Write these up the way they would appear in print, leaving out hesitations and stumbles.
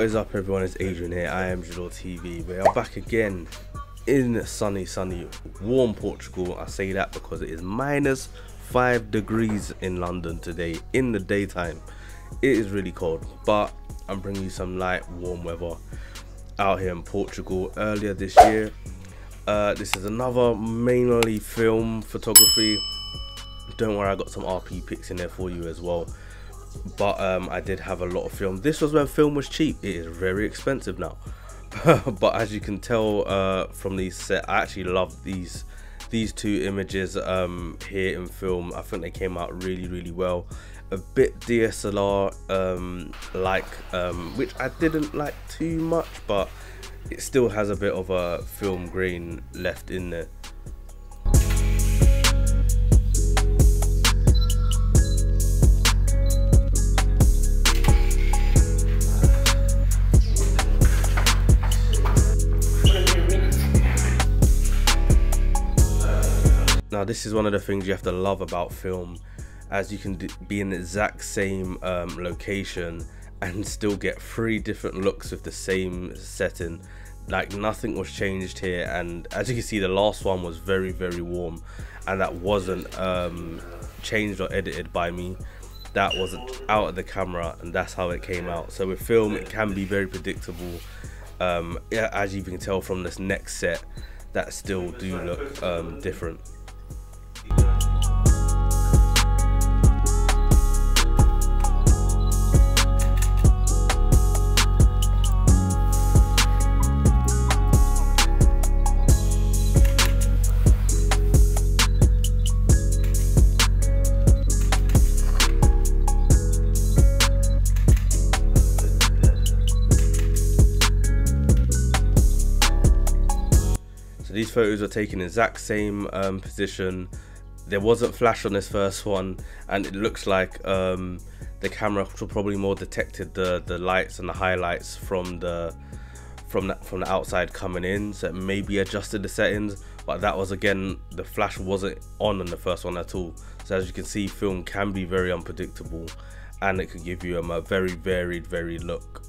What is up, everyone? It's Adrian here, IAmJadoreTV. We are back again in sunny, warm Portugal. I say that because it is -5 degrees in London today in the daytime. It is really cold, but I'm bringing you some light, warm weather out here in Portugal. Earlier this year, this is another mainly film photography. Don't worry, I got some RP pics in there for you as well. But I did have a lot of film. This was when film was cheap. It is very expensive now. But as you can tell from these set, I actually love these two images here in film. I think they came out really well. A bit DSLR which I didn't like too much, but it still has a bit of a film grain left in there. Now, this is one of the things you have to love about film, as you can be in the exact same location and still get 3 different looks with the same setting. Like, nothing was changed here, and as you can see, the last one was very warm, and that wasn't changed or edited by me. That was out of the camera, and that's how it came out. So with film, it can be very predictable, as you can tell from this next set, that still do look different. These photos are taken in the exact same position. There wasn't flash on this first one, and it looks like the camera probably more detected the lights and the highlights from the outside coming in, so it maybe adjusted the settings. But that was, again, the flash wasn't on the first one at all. So as you can see, film can be very unpredictable, and it can give you a very varied look.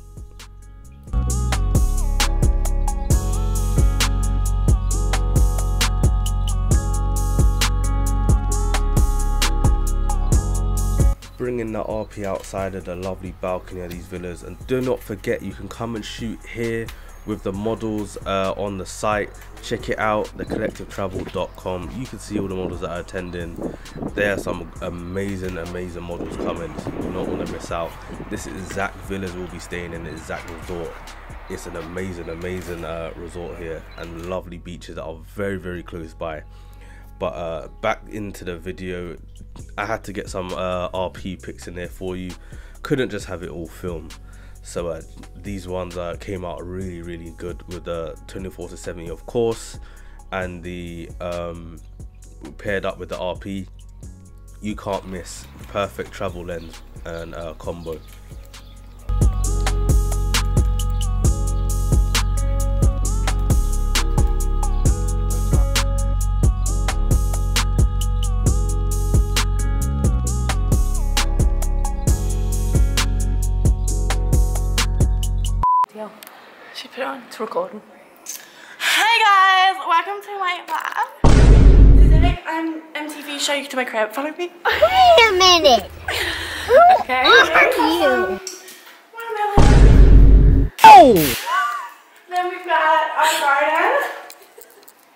Bringing the RP outside of the lovely balcony of these villas, and do not forget, you can come and shoot here with the models on the site. Check it out, the collectivetravel.com. You can see all the models that are attending. There are some amazing models coming, so you do not want to miss out. This is Zach Villas will be staying in. It's Zach Resort. It's an amazing resort here, and lovely beaches that are very close by. But back into the video, I had to get some RP pics in there for you. Couldn't just have it all film. So these ones came out really good, with the 24-70 of course, and the paired up with the RP. You can't miss. Perfect travel lens and combo. She put it on. It's recording. Hey guys, welcome to my vlog. Today I'm MTV show you to my crib. Follow me. Wait a minute. Who okay. Are you? Watermelon. Oh. Then we've got our garden.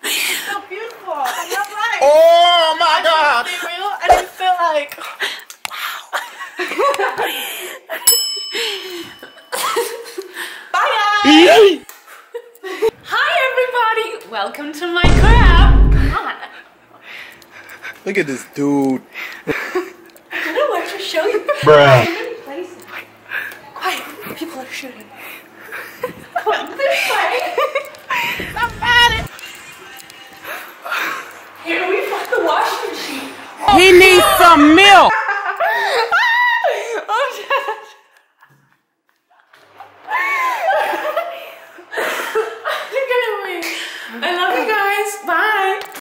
It's so beautiful. I'm not lying. Oh my God. Be real. I didn't feel like. Wow. Hi everybody, welcome to my crab. Look at this dude. I don't know what to show you. Bruh. Quiet, people are shooting. What this way? I'm at it. Here we put the washing machine. He needs some milk.